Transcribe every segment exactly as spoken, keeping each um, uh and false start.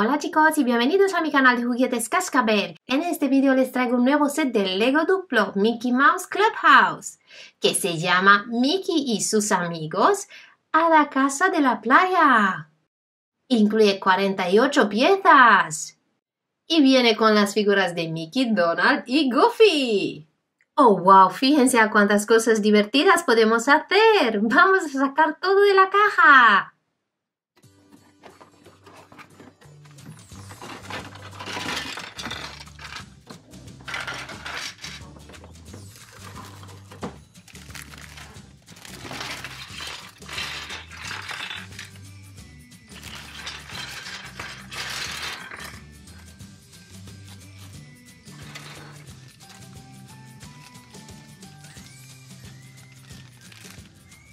Hola chicos y bienvenidos a mi canal de juguetes Cascabel. En este vídeo les traigo un nuevo set de Lego duplo Mickey Mouse Clubhouse que se llama Mickey y sus amigos a la casa de la playa. Incluye cuarenta y ocho piezas y viene con las figuras de Mickey, Donald y Goofy. ¡Oh wow! Fíjense a cuántas cosas divertidas podemos hacer. Vamos a sacar todo de la caja.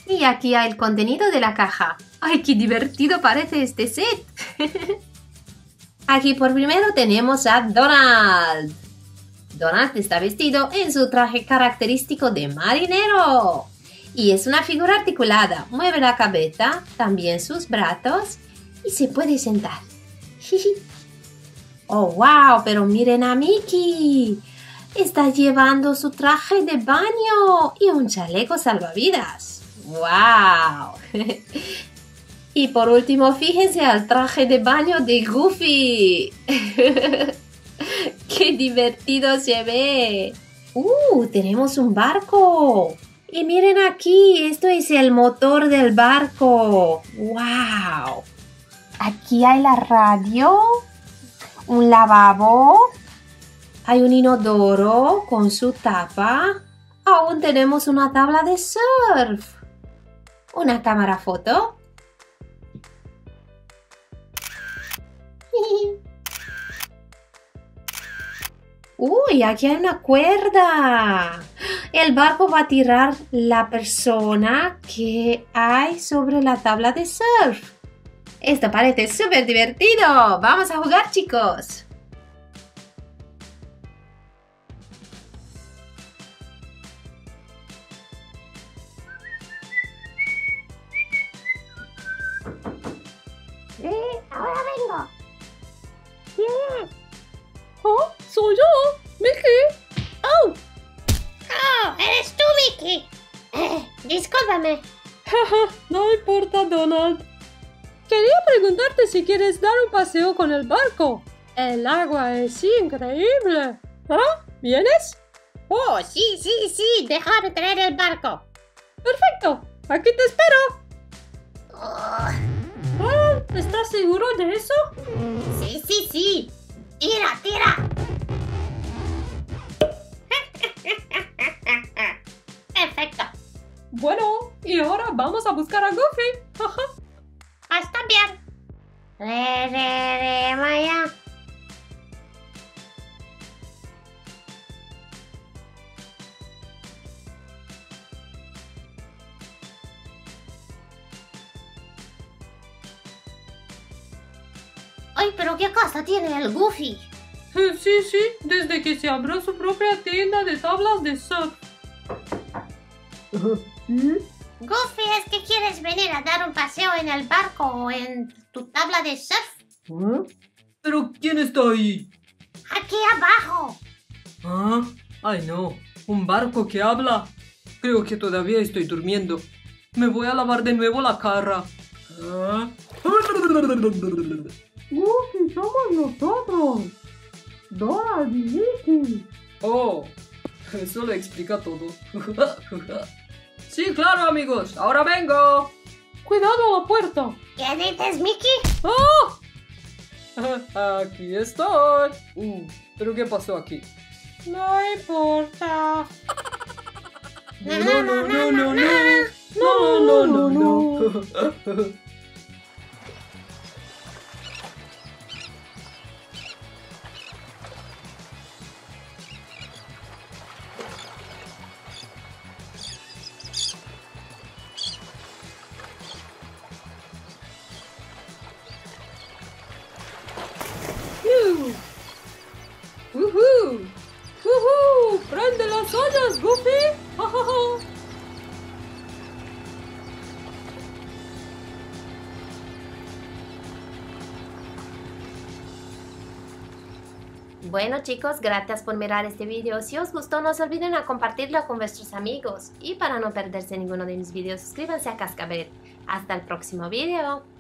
Y aquí hay el contenido de la caja. ¡Ay, qué divertido parece este set! Aquí por primero tenemos a Donald. Donald está vestido en su traje característico de marinero. Y es una figura articulada. Mueve la cabeza, también sus brazos y se puede sentar. ¡Oh, wow! Pero miren a Mickey. Está llevando su traje de baño y un chaleco salvavidas. ¡Wow! Y por último, fíjense al traje de baño de Goofy. ¡Qué divertido se ve! ¡Uh! Tenemos un barco. Y miren aquí, esto es el motor del barco. ¡Wow! Aquí hay la radio, un lavabo, hay un inodoro con su tapa. Aún tenemos una tabla de surf. Una cámara foto. Uy, aquí hay una cuerda. El barco va a tirar la persona que hay sobre la tabla de surf. Esto parece súper divertido. Vamos a jugar, chicos. Sí, ahora vengo. ¿Quién es? Oh, soy yo, Mickey. Oh, oh, eres tú, Mickey. Eh, discúlpame. No importa, Donald. Quería preguntarte si quieres dar un paseo con el barco. El agua es increíble. ¿Ah? ¿Vienes? Oh, sí, sí, sí. Déjame traer el barco. Perfecto. Aquí te espero. Oh. ¿Estás seguro de eso? Sí, sí, sí. Tira, tira. Perfecto. Bueno, y ahora vamos a buscar a Goofy. Está bien. Re, re, re, Maya. ¡Ay, pero qué casa tiene el Goofy! Sí, sí, desde que se abrió su propia tienda de tablas de surf. ¿Mm? Goofy, ¿es que quieres venir a dar un paseo en el barco o en tu tabla de surf? ¿Eh? ¿Pero quién está ahí? ¡Aquí abajo! ¿Ah? ¡Ay, no! ¿Un barco que habla? Creo que todavía estoy durmiendo. Me voy a lavar de nuevo la cara. ¿Ah? Goofy, somos nosotros. Donald y Mickey. Oh, eso lo explica todo. Sí, claro, amigos. Ahora vengo. Cuidado a la puerta. ¿Qué dices, Mickey? ¡Oh! Aquí estoy. Uh, ¿Pero qué pasó aquí? No importa. No, no, no, no, no, no. No, no, no, no. no. Bueno chicos, gracias por mirar este vídeo. Si os gustó, no se olviden a compartirlo con vuestros amigos. Y para no perderse ninguno de mis vídeos, suscríbanse a Cascabel. Hasta el próximo vídeo.